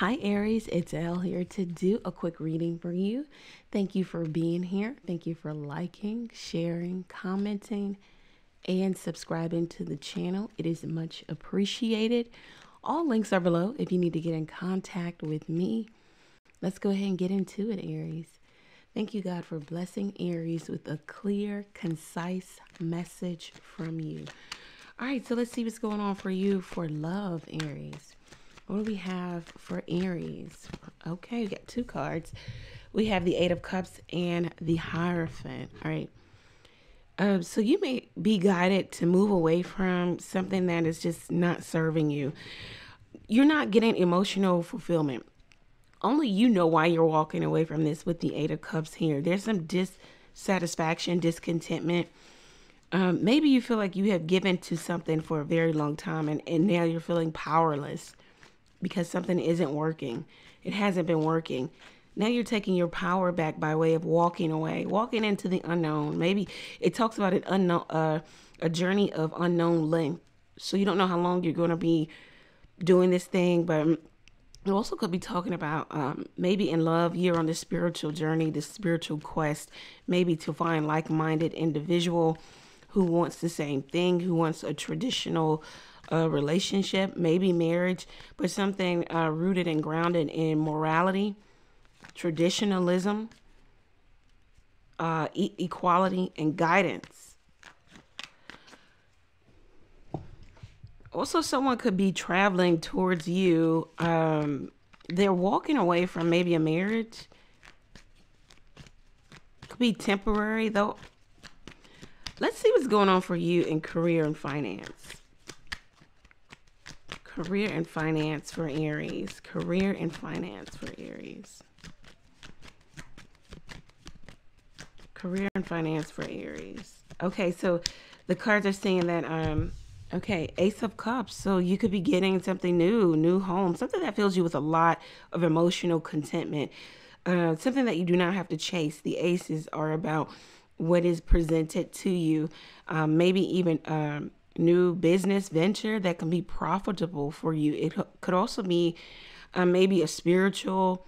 Hi Aries, it's Elle here to do a quick reading for you. Thank you for being here. Thank you for liking, sharing, commenting, and subscribing to the channel. It is much appreciated. All links are below if you need to get in contact with me. Let's go ahead and get into it, Aries. Thank you, God, for blessing Aries with a clear, concise message from you. All right, so let's see what's going on for you for love, Aries. What do we have for Aries? Okay, we got two cards. We have the Eight of Cups and the Hierophant. All right. So you may be guided to move away from something that is just not serving you. You're not getting emotional fulfillment. Only you know why you're walking away from this with the Eight of Cups here. There's some dissatisfaction, discontentment. Maybe you feel like you have given to something for a very long time and now you're feeling powerless. Because something isn't working. It hasn't been working. Now you're taking your power back by way of walking away, walking into the unknown. Maybe it talks about an unknown, a journey of unknown length. So you don't know how long you're going to be doing this thing. But it also could be talking about maybe in love, you're on the spiritual journey, the spiritual quest, maybe to find like-minded individual who wants the same thing, who wants a traditional relationship, maybe marriage, but something rooted and grounded in morality, traditionalism, equality, and guidance. Also, someone could be traveling towards you. They're walking away from maybe a marriage. Could be temporary, though. Let's see what's going on for you in career and finance. Career and finance for Aries. Career and finance for Aries. Career and finance for Aries. Okay, so the cards are saying that, okay, Ace of Cups. So you could be getting something new, new home, something that fills you with a lot of emotional contentment, something that you do not have to chase. The aces are about what is presented to you, maybe even new business venture that can be profitable for you. It could also be maybe a spiritual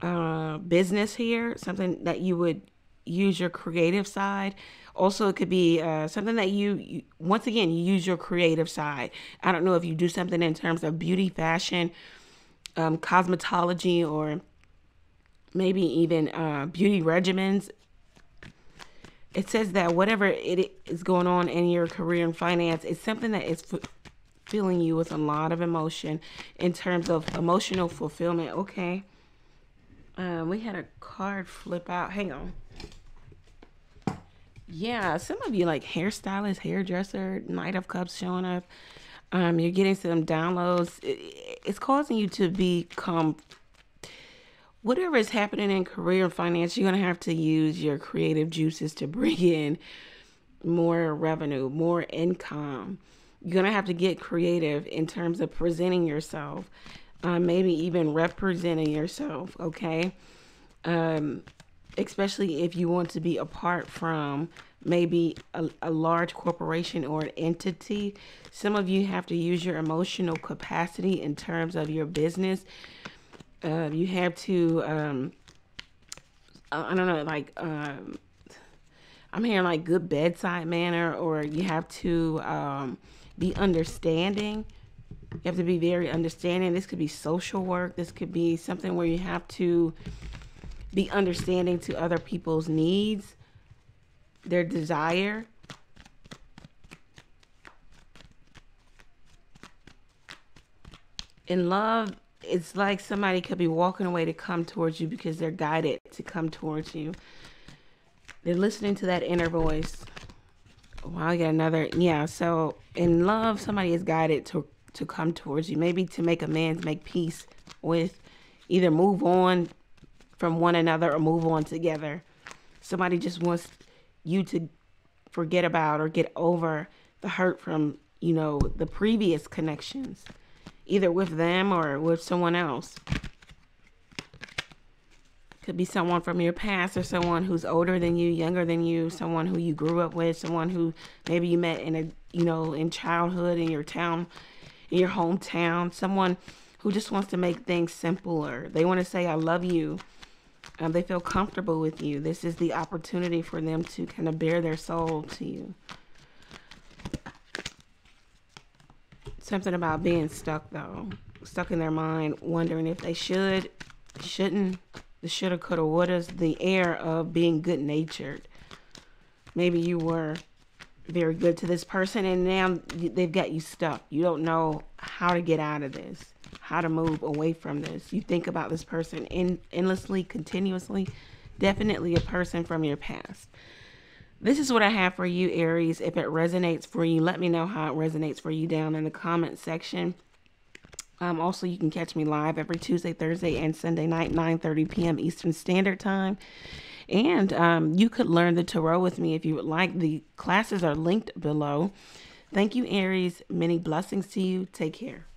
business here, something that you would use your creative side. Also, it could be something that you, once again, you use your creative side. I don't know if you do something in terms of beauty, fashion, cosmetology, or maybe even beauty regimens. It says that whatever it is going on in your career and finance, it's something that is filling you with a lot of emotion in terms of emotional fulfillment. Okay. We had a card flip out. Hang on. Yeah. Some of you like hairstylist, hairdresser, Knight of Cups showing up. You're getting some downloads. It's causing you to become whatever is happening in career and finance, you're going to have to use your creative juices to bring in more revenue, more income. You're going to have to get creative in terms of presenting yourself, maybe even representing yourself, okay? Especially if you want to be apart from maybe a large corporation or an entity. Some of you have to use your emotional capacity in terms of your business. You have to, I don't know, like, I'm hearing like good bedside manner, or you have to, be understanding. You have to be very understanding. This could be social work. This could be something where you have to be understanding to other people's needs, their desire. In love, it's like somebody could be walking away to come towards you because they're guided to come towards you. They're listening to that inner voice. Wow, I got another. Yeah, so in love, somebody is guided to come towards you. Maybe to make amends, make peace with, either move on from one another or move on together. Somebody just wants you to forget about or get over the hurt from, you know, the previous connections. Either with them or with someone else. Could be someone from your past or someone who's older than you, younger than you, someone who you grew up with, someone who maybe you met in a, you know, in childhood, in your town, in your hometown, someone who just wants to make things simpler. They want to say, I love you. They feel comfortable with you. This is the opportunity for them to kind of bare their soul to you. Something about being stuck, though. Stuck in their mind, wondering if they should, shouldn't. The shoulda, coulda, woulda's, the air of being good-natured. Maybe you were very good to this person, and now they've got you stuck. You don't know how to get out of this, how to move away from this. You think about this person endlessly, continuously. Definitely a person from your past. This is what I have for you, Aries. If it resonates for you, let me know how it resonates for you down in the comment section. Also, you can catch me live every Tuesday, Thursday, and Sunday night, 9:30 p.m. Eastern Standard Time. And you could learn the tarot with me if you would like. The classes are linked below. Thank you, Aries. Many blessings to you. Take care.